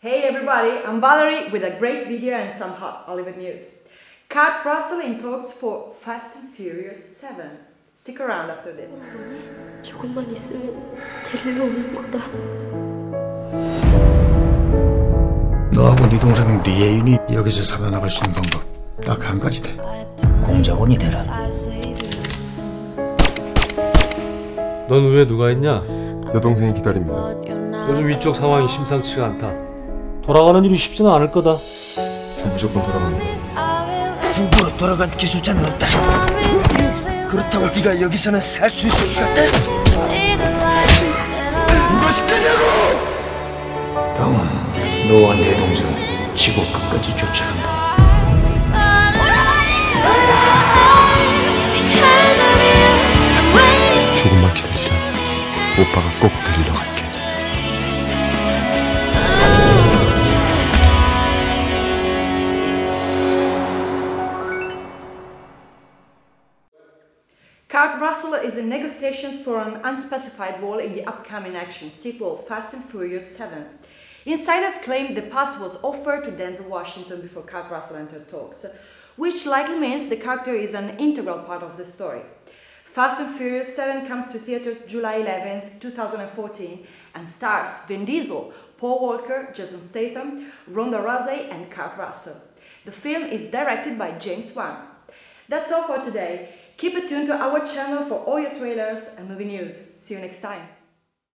Hey everybody, I'm Valerie with a great video and some hot Hollywood news. Kurt Russell in talks for Fast and Furious 7. Stick around after this. 조금만 있으면 데리러 오는 거다. 너하고 네 동생 리에인이 여기서 살아나갈 수 있는 방법 딱 한 가지 돼. 공작원이 되라. 넌 왜 누가 있냐? 여동생이 기다립니다. 요즘 이쪽 상황이 심상치가 않다. 돌아가는 일이 쉽지는 않을 거다. 전 무조건 돌아갑니다. 부부로 돌아간 기술자는 없다. 그렇다고 네가 여기서는 살 수 있을 것 같다. 누가 시키냐고! 다음, 너와 내 동생 지구 끝까지 쫓아간다. 조금만 기다리라. 오빠가 꼭 데리러 갈게. Kurt Russell is in negotiations for an unspecified role in the upcoming action sequel Fast and Furious 7. Insiders claim the pass was offered to Denzel Washington before Kurt Russell entered talks, which likely means the character is an integral part of the story. Fast and Furious 7 comes to theaters July 11, 2014 and stars Vin Diesel, Paul Walker, Jason Statham, Ronda Rousey and Kurt Russell. The film is directed by James Wan. That's all for today. Keep it tuned to our channel for all your trailers and movie news. See you next time!